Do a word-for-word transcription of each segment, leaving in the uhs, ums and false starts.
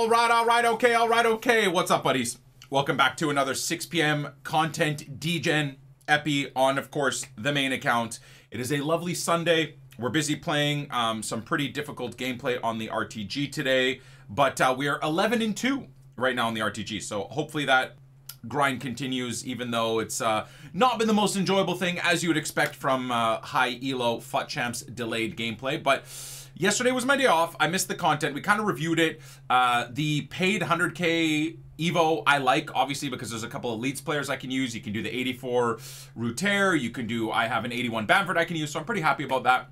All right, all right, okay, all right, okay. What's up, buddies? Welcome back to another six p m content D Gen Epi on, of course, the main account. It is a lovely Sunday. We're busy playing um, some pretty difficult gameplay on the R T G today, but uh, we are eleven and two right now on the R T G, so hopefully that grind continues, even though it's uh, not been the most enjoyable thing, as you would expect from uh, high E L O FUTChamps delayed gameplay. But yesterday was my day off. I missed the content. We kind of reviewed it. Uh, the paid one hundred K Evo I like, obviously, because there's a couple of Leeds players I can use. You can do the eighty-four Routere. You can do, I have an eighty-one Bamford I can use. So I'm pretty happy about that.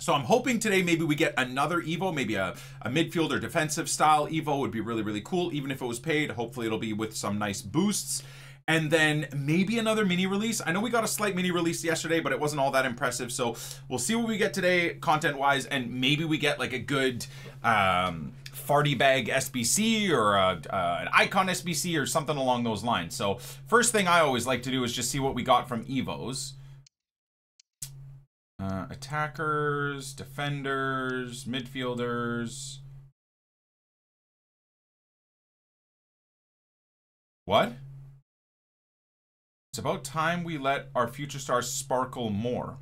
So I'm hoping today maybe we get another Evo, maybe a, a midfield or defensive style Evo would be really, really cool. Even if it was paid, hopefully it'll be with some nice boosts. And then maybe another mini release. I know we got a slight mini release yesterday, but it wasn't all that impressive. So we'll see what we get today content-wise, and maybe we get like a good um, farty bag S B C or a, uh, an icon S B C or something along those lines. So first thing I always like to do is just see what we got from Evos. Uh, attackers, defenders, midfielders. What? It's about time we let our future stars sparkle more.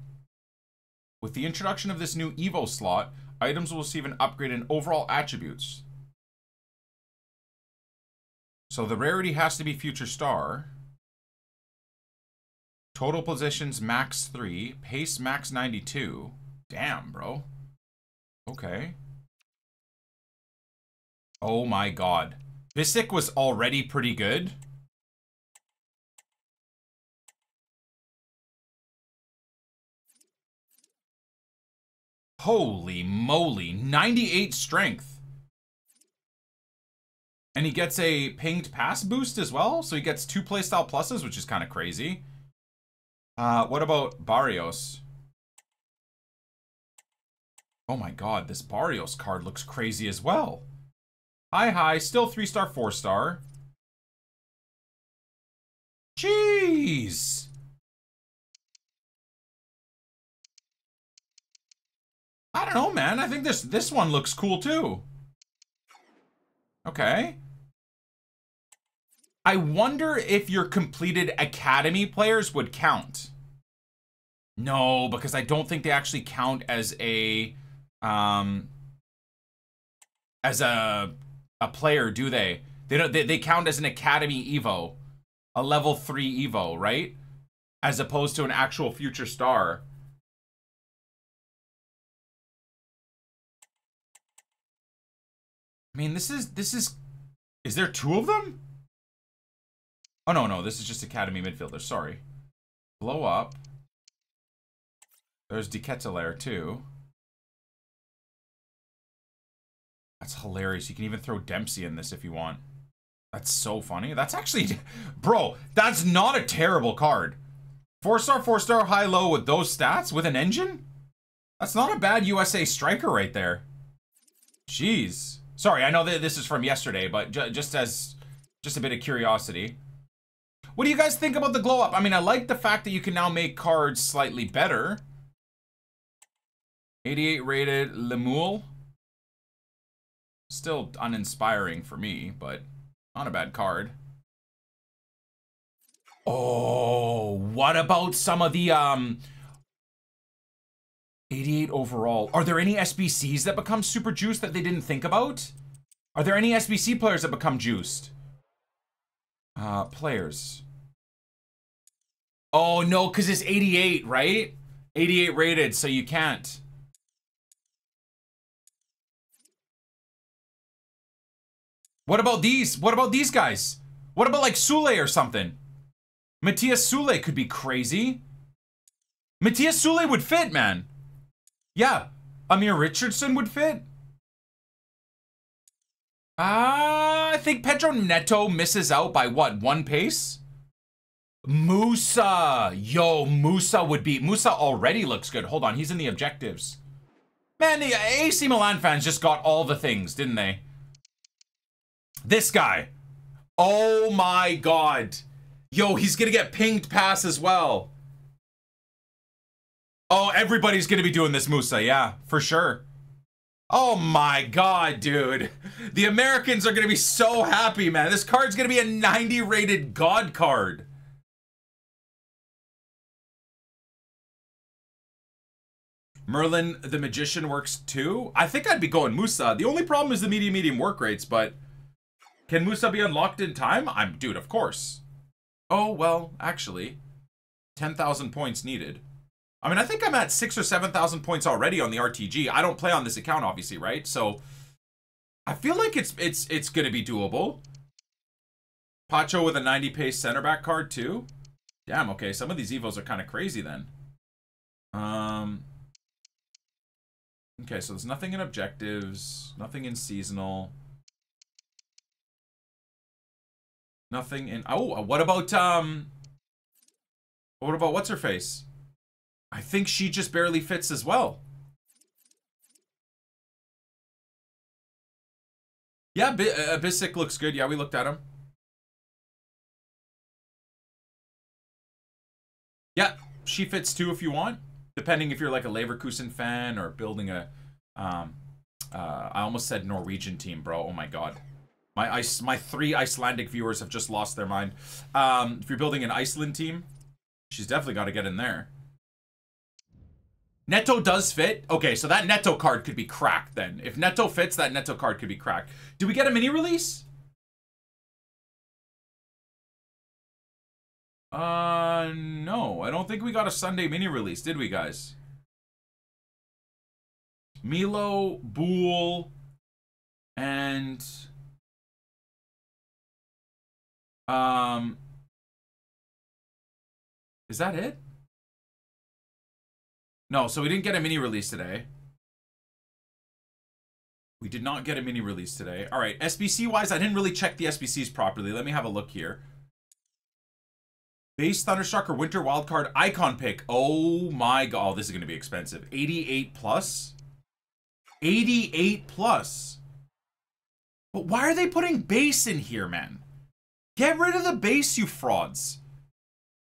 With the introduction of this new Evo slot, items will receive an upgrade in overall attributes. So the rarity has to be future star. Total positions max three, pace max ninety-two. Damn, bro. Okay. Oh my god. Bisic was already pretty good. Holy moly, ninety-eight strength. And he gets a pinged pass boost as well, so he gets two playstyle pluses, which is kind of crazy. Uh, what about Barrios? Oh my god, this Barrios card looks crazy as well. Hi, hi, still three-star, four-star. Jeez! I don't know, man. I think this, this one looks cool, too. Okay. I wonder if your completed academy players would count. No, because I don't think they actually count as a um as a a player, do they? They don't they, they count as an academy Evo, a level three Evo, right? As opposed to an actual future star. I mean, this is this is is there two of them? Oh, no, no, this is just academy midfielder, sorry. Blow up. There's De Ketelaer, too. That's hilarious. You can even throw Dempsey in this if you want. That's so funny. That's actually... Bro, that's not a terrible card. Four-star, four-star, high-low with those stats? With an engine? That's not a bad U S A striker right there. Jeez. Sorry, I know that this is from yesterday, but ju just as... Just a bit of curiosity. What do you guys think about the glow up? I mean, I like the fact that you can now make cards slightly better. eighty-eight rated Lemuel. Still uninspiring for me, but not a bad card. Oh, what about some of the um eighty-eight overall? Are there any S B Cs that become super juiced that they didn't think about? Are there any S B C players that become juiced? Uh, players. Oh, no, because it's eighty-eight, right? eighty-eight rated, so you can't. What about these? What about these guys? What about, like, Sule or something? Matias Sule could be crazy. Matias Sule would fit, man. Yeah. Amir Richardson would fit. Ah, uh, I think Pedro Neto misses out by what? One pace? Musa. Yo, Musa would be... Musa already looks good. Hold on, he's in the objectives. Man, the A C Milan fans just got all the things, didn't they? This guy. Oh my god. Yo, he's gonna get pinged pass as well. Oh, everybody's gonna be doing this Musa, yeah, for sure. Oh my God, dude. The Americans are going to be so happy, man. This card's going to be a ninety rated God card. Merlin the Magician works too. I think I'd be going Musa. The only problem is the medium medium work rates, but can Musa be unlocked in time? I'm dude, of course. Oh, well, actually, ten thousand points needed. I mean, I think I'm at six or seven thousand points already on the R T G. I don't play on this account, obviously, right? So I feel like it's it's it's going to be doable. Pacho with a ninety pace center back card too. Damn, okay. Some of these Evos are kind of crazy then. Um Okay, so there's nothing in objectives, nothing in seasonal. Nothing in Oh, what about um What about what's her face? I think she just barely fits as well. Yeah, B uh, Bisic looks good. Yeah, we looked at him. Yeah, she fits too if you want. Depending if you're like a Leverkusen fan or building a... Um, uh, I almost said Norwegian team, bro. Oh my God. My, my three Icelandic viewers have just lost their mind. Um, if you're building an Iceland team, she's definitely got to get in there. Neto does fit. Okay, so that Neto card could be cracked then. If Neto fits, that Neto card could be cracked. Do we get a mini release? Uh, no. I don't think we got a Sunday mini release, did we, guys? Milo Bool and um is that it? No, so we didn't get a mini release today. We did not get a mini release today. All right, S B C wise, I didn't really check the S B Cs properly. Let me have a look here. Base Thunderstruck or Winter Wildcard icon pick. Oh my God, oh, this is going to be expensive. eighty-eight plus? eighty-eight plus. But why are they putting base in here, man? Get rid of the base, you frauds.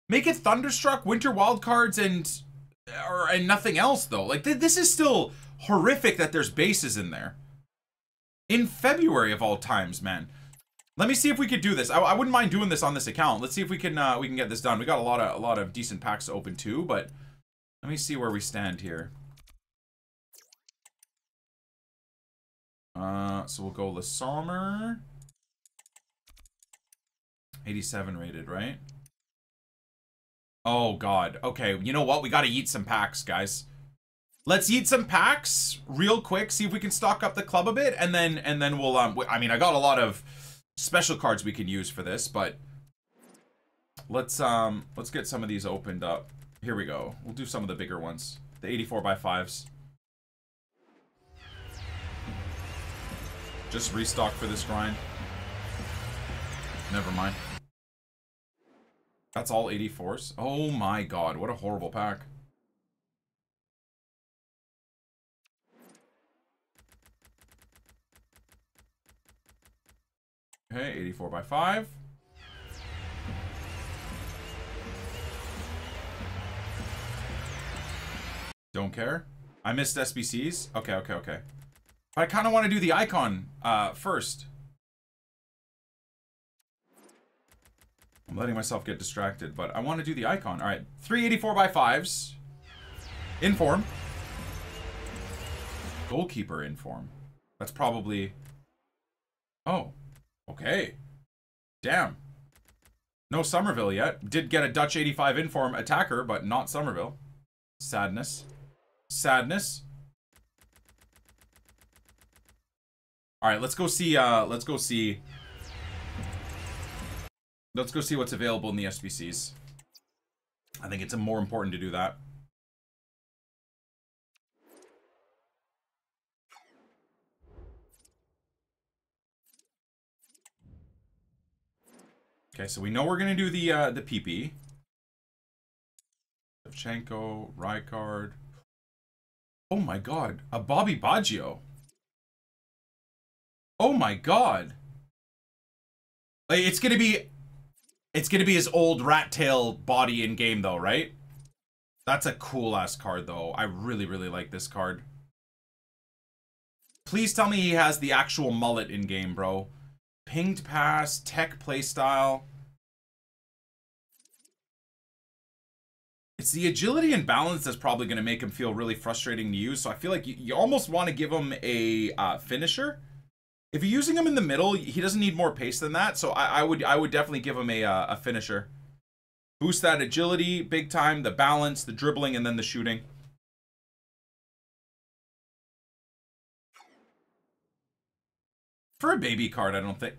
Make it Thunderstruck, Winter Wildcards, and... Or, and nothing else though. Like th this is still horrific that there's bases in there in February of all times, man. Let me see if we could do this. I, I wouldn't mind doing this on this account. Let's see if we can uh, we can get this done. We got a lot of a lot of decent packs to open too, but let me see where we stand here. Uh, so we'll go LaSommer, eighty-seven rated, right? Oh God. Okay, you know what? We gotta eat some packs, guys. Let's eat some packs real quick. See if we can stock up the club a bit, and then and then we'll. Um, I mean, I got a lot of special cards we can use for this, but let's um let's get some of these opened up. Here we go. We'll do some of the bigger ones, the eighty-four by fives. Just restock for this grind. Never mind. That's all eighty-fours. Oh my God, what a horrible pack. Okay, eighty-four by five. Don't care. I missed S B Cs. Okay, okay, okay. But I kind of want to do the icon uh, first. I'm letting myself get distracted, but I want to do the icon. All right, three eighty-four by fives. In form. Goalkeeper in form. That's probably... Oh, okay. Damn. No Somerville yet. Did get a Dutch eighty-five in form attacker, but not Somerville. Sadness. Sadness. All right, let's go see... Uh, let's go see... Let's go see what's available in the S B Cs. I think it's more important to do that. Okay, so we know we're going to do the uh, the P P. Devchenko, Rykard. Oh my God, a Bobby Baggio. Oh my God. It's going to be... It's going to be his old rat tail body in game though, right? That's a cool ass card though. I really, really like this card. Please tell me he has the actual mullet in game, bro. Pinged pass, tech playstyle. It's the agility and balance that's probably going to make him feel really frustrating to use. So I feel like you, you almost want to give him a uh, finisher. If you're using him in the middle, he doesn't need more pace than that. So I, I would I would definitely give him a uh, a finisher. Boost that agility big time, the balance, the dribbling, and then the shooting. For a baby card, I don't think.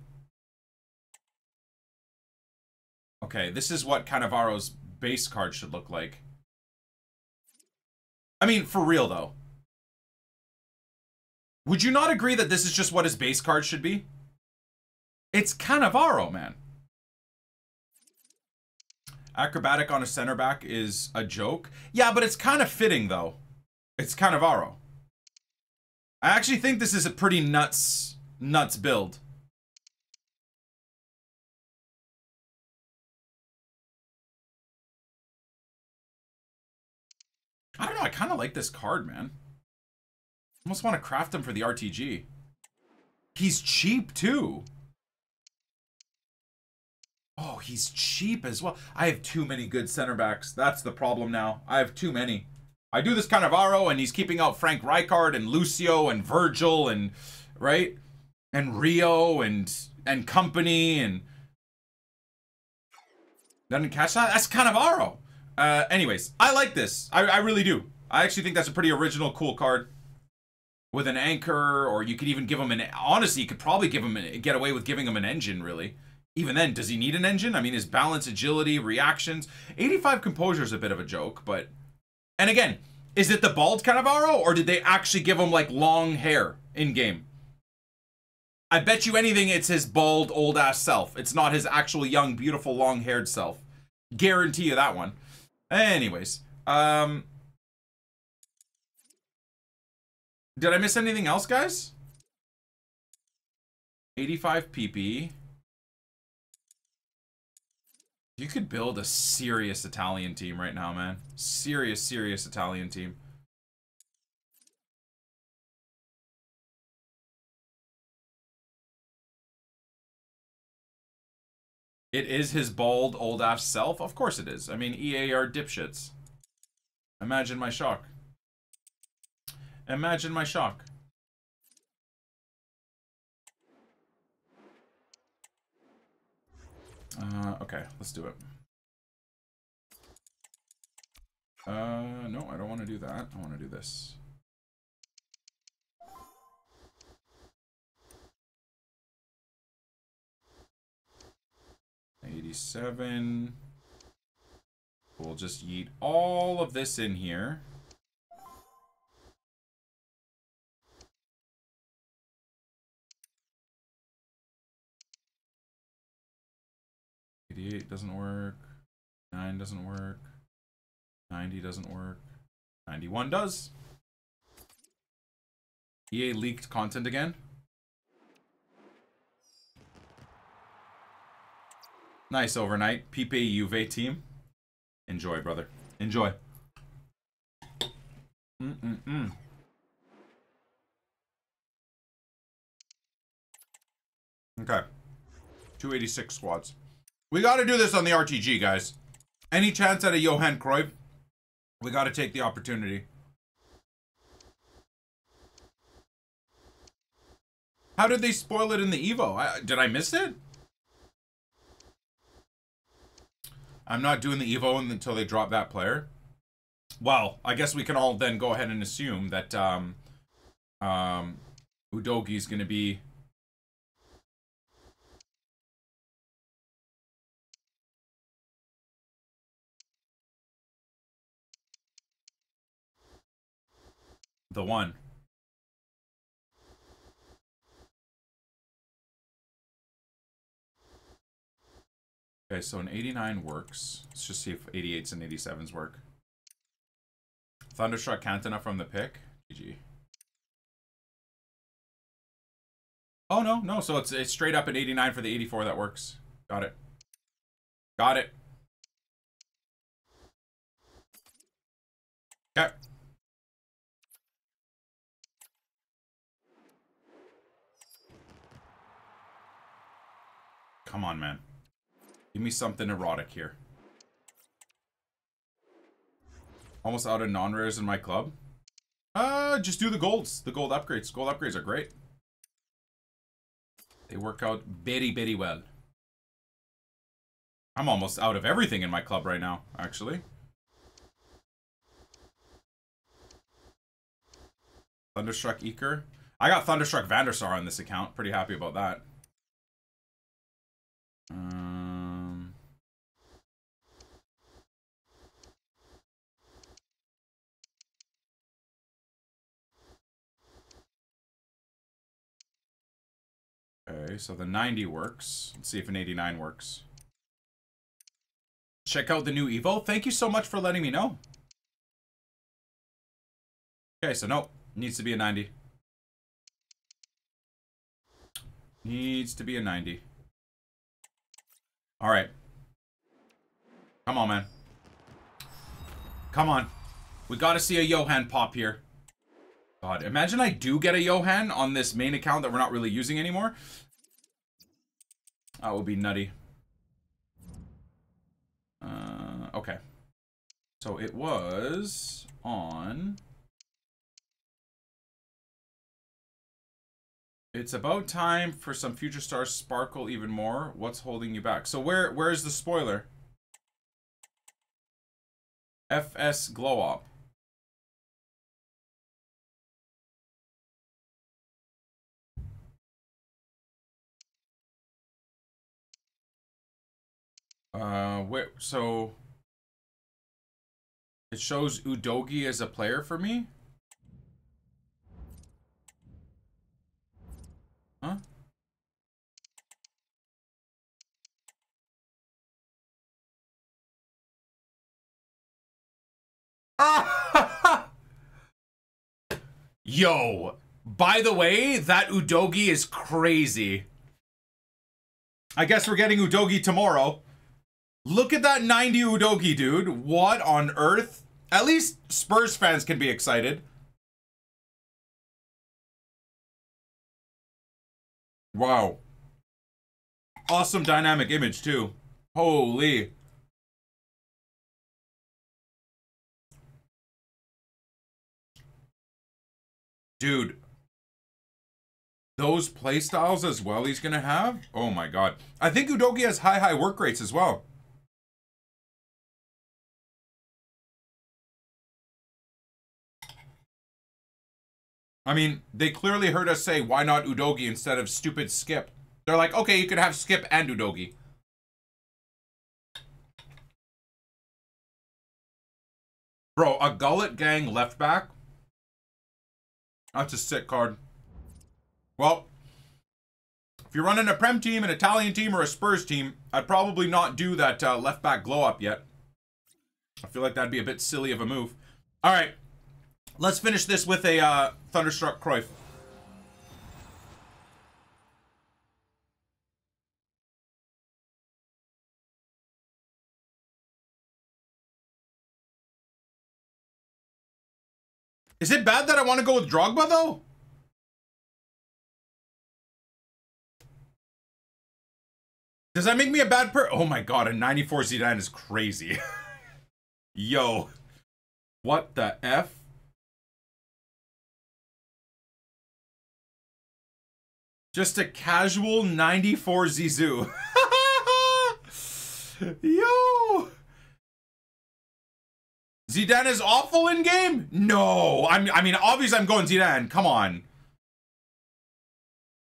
Okay, this is what Cannavaro's base card should look like. I mean, for real though. Would you not agree that this is just what his base card should be? It's Cannavaro, man. Acrobatic on a center back is a joke. Yeah, but it's kind of fitting though. It's Cannavaro. I actually think this is a pretty nuts... nuts build. I don't know, I kind of like this card, man. Almost want to craft him for the R T G. He's cheap too. Oh, he's cheap as well. I have too many good center backs. That's the problem now. I have too many. I do this Cannavaro and he's keeping out Frank Rijkaard and Lucio and Virgil and right? And Rio and and company and doesn't catch that. That's Cannavaro. Uh, anyways, I like this. I, I really do. I actually think that's a pretty original, cool card with an anchor, or you could even give him an. Honestly, you could probably give him an, get away with giving him an engine. Really, even then, does he need an engine? I mean, his balance, agility, reactions, eighty-five composure is a bit of a joke, but and again, is it the bald Cannavaro, or did they actually give him like long hair in game? I bet you anything it's his bald, old-ass self. It's not his actual young, beautiful, long-haired self. Guarantee you that one. Anyways. Um, did I miss anything else, guys? eighty-five P P. You could build a serious Italian team right now, man. Serious, serious Italian team. It is his bald, old-ass self? Of course it is. I mean, E A are dipshits. Imagine my shock. Imagine my shock. Uh, okay, let's do it. Uh, no, I don't want to do that. I want to do this. eighty-seven. We'll just yeet all of this in here. eighty-eight doesn't work. nine doesn't work. ninety doesn't work. ninety-one does. E A leaked content again. Nice overnight. P P Juve team. Enjoy, brother. Enjoy. Mm-mm-mm. Okay. two eighty-six squads. We got to do this on the R T G, guys. Any chance at a Johan Cruyff, we got to take the opportunity. How did they spoil it in the Evo? I, did I miss it? I'm not doing the Evo until they drop that player. Well, I guess we can all then go ahead and assume that um, um, Udogie is going to be... the one. Okay, so an eighty-nine works. Let's just see if eighty-eights and eighty-sevens work. Thunderstruck Cantona from the pick. G G. Oh, no, no. So it's, it's straight up at eighty-nine for the eighty-four. That works. Got it. Got it. Okay. Come on, man. Give me something erotic here. Almost out of non-rares in my club. Uh, just do the golds. The gold upgrades. Gold upgrades are great. They work out very, very well. I'm almost out of everything in my club right now, actually. Thunderstruck Eker. I got Thunderstruck Vandersar on this account. Pretty happy about that. Um, okay, so the ninety works. Let's see if an eighty-nine works. Check out the new Evo. Thank you so much for letting me know. Okay, so nope. Needs to be a ninety. Needs to be a ninety. All right. Come on, man. Come on. We got to see a Johan pop here. God, imagine I do get a Johan on this main account that we're not really using anymore. That would be nutty. Uh, okay. So it was on... It's about time for some future stars sparkle even more. What's holding you back? So where where is the spoiler? F S glow up. Uh, where, so it shows Udogie as a player for me. Huh? Yo, by the way, that Udogie is crazy. I guess we're getting Udogie tomorrow. Look at that ninety Udogie, dude. What on earth? At least Spurs fans can be excited. Wow. Awesome dynamic image, too. Holy. Dude. Those playstyles as well he's going to have? Oh, my God. I think Udogie has high, high work rates as well. I mean, they clearly heard us say, why not Udogie instead of stupid Skip? They're like, okay, you could have Skip and Udogie. Bro, a Gullet Gang left back? That's a sick card. Well, if you're running a Prem team, an Italian team, or a Spurs team, I'd probably not do that uh, left back glow up yet. I feel like that'd be a bit silly of a move. All right. Let's finish this with a uh, Thunderstruck Cruyff. Is it bad that I want to go with Drogba, though? Does that make me a bad per- Oh my god, a ninety-four Zidane is crazy. Yo. What the F? Just a casual ninety-four Zizou. Yo! Zidane is awful in game? No. I'm, I mean, obviously I'm going Zidane. Come on.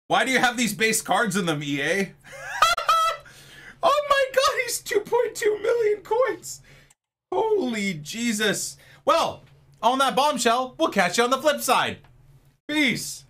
Why do you have these base cards in them, E A? Oh my god, he's two point two million coins. Holy Jesus. Well, on that bombshell, we'll catch you on the flip side. Peace.